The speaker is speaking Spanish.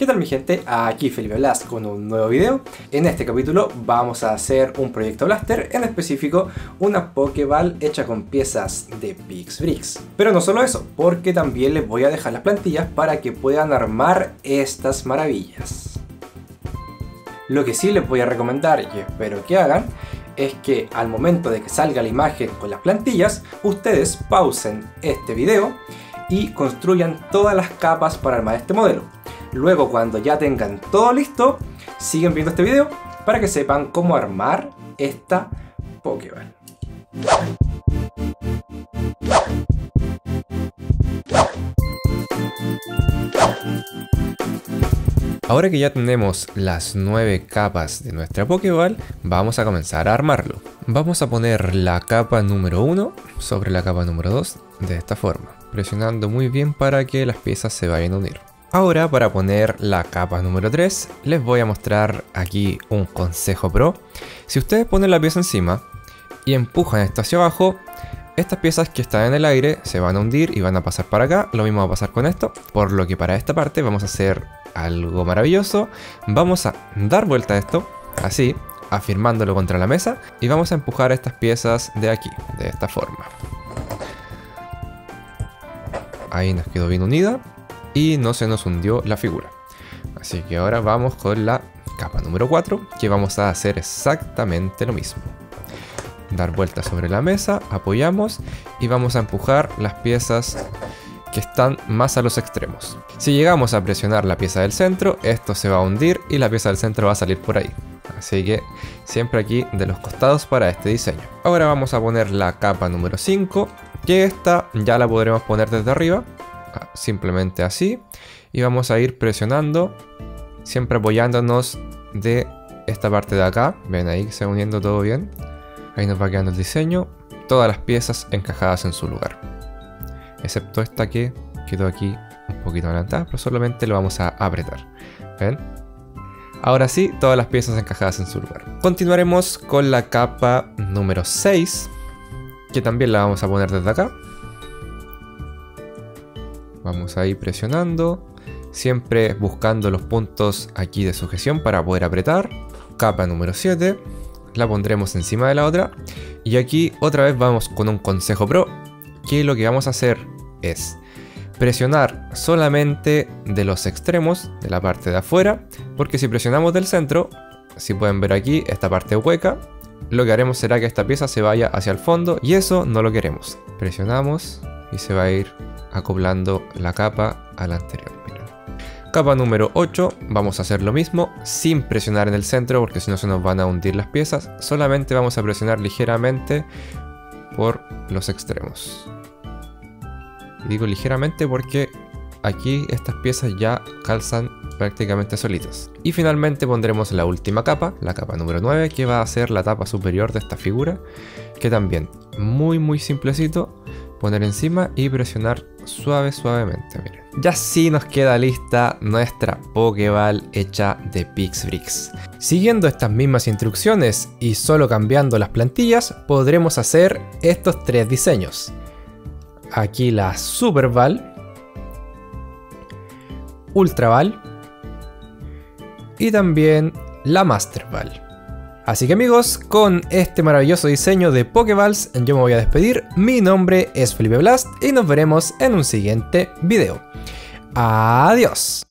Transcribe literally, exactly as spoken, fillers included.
¿Qué tal mi gente? Aquí FelipeBlast con un nuevo video. En este capítulo vamos a hacer un proyecto Blaster, en específico una Pokéball hecha con piezas de Pix Brix. Pero no solo eso, porque también les voy a dejar las plantillas para que puedan armar estas maravillas. Lo que sí les voy a recomendar y espero que hagan es que al momento de que salga la imagen con las plantillas, ustedes pausen este video y construyan todas las capas para armar este modelo. Luego, cuando ya tengan todo listo, siguen viendo este video para que sepan cómo armar esta Pokéball. Ahora que ya tenemos las nueve capas de nuestra Pokéball, vamos a comenzar a armarlo. Vamos a poner la capa número uno sobre la capa número dos de esta forma, presionando muy bien para que las piezas se vayan a unir. Ahora, para poner la capa número tres, les voy a mostrar aquí un consejo pro. Si ustedes ponen la pieza encima y empujan esto hacia abajo, estas piezas que están en el aire se van a hundir y van a pasar para acá. Lo mismo va a pasar con esto, por lo que para esta parte vamos a hacer algo maravilloso. Vamos a dar vuelta a esto, así, afirmándolo contra la mesa, y vamos a empujar estas piezas de aquí, de esta forma. Ahí nos quedó bien unida y no se nos hundió la figura. Así que ahora vamos con la capa número cuatro, que vamos a hacer exactamente lo mismo. Dar vuelta sobre la mesa, apoyamos y vamos a empujar las piezas que están más a los extremos. Si llegamos a presionar la pieza del centro, esto se va a hundir y la pieza del centro va a salir por ahí. Así que siempre aquí de los costados para este diseño. Ahora vamos a poner la capa número cinco, que esta ya la podremos poner desde arriba, simplemente así, y vamos a ir presionando, siempre apoyándonos de esta parte de acá. Ven ahí que se va uniendo todo bien. Ahí nos va quedando el diseño, todas las piezas encajadas en su lugar, excepto esta que quedó aquí un poquito adelantada, pero solamente lo vamos a apretar. ¿Ven? Ahora sí, todas las piezas encajadas en su lugar. Continuaremos con la capa número seis, que también la vamos a poner desde acá. Vamos a ir presionando, siempre buscando los puntos aquí de sujeción para poder apretar. Capa número siete, la pondremos encima de la otra. Y aquí otra vez vamos con un consejo pro, que lo que vamos a hacer es presionar solamente de los extremos, de la parte de afuera, porque si presionamos del centro, si pueden ver aquí esta parte hueca, lo que haremos será que esta pieza se vaya hacia el fondo y eso no lo queremos. Presionamos y se va a ir acoplando la capa a la anterior. Mira. Capa número ocho, vamos a hacer lo mismo sin presionar en el centro, porque si no se nos van a hundir las piezas. Solamente vamos a presionar ligeramente por los extremos. Y digo ligeramente porque aquí estas piezas ya calzan prácticamente solitas. Y finalmente pondremos la última capa, la capa número nueve, que va a ser la tapa superior de esta figura, que también muy muy simplecito, poner encima y presionar suave suavemente. Miren. Ya sí nos queda lista nuestra Pokéball hecha de Pix Brix. Siguiendo estas mismas instrucciones y solo cambiando las plantillas, podremos hacer estos tres diseños. Aquí la SuperBall, UltraBall y también la MasterBall. Así que amigos, con este maravilloso diseño de Pokéballs yo me voy a despedir. Mi nombre es FelipeBlast y nos veremos en un siguiente video. Adiós.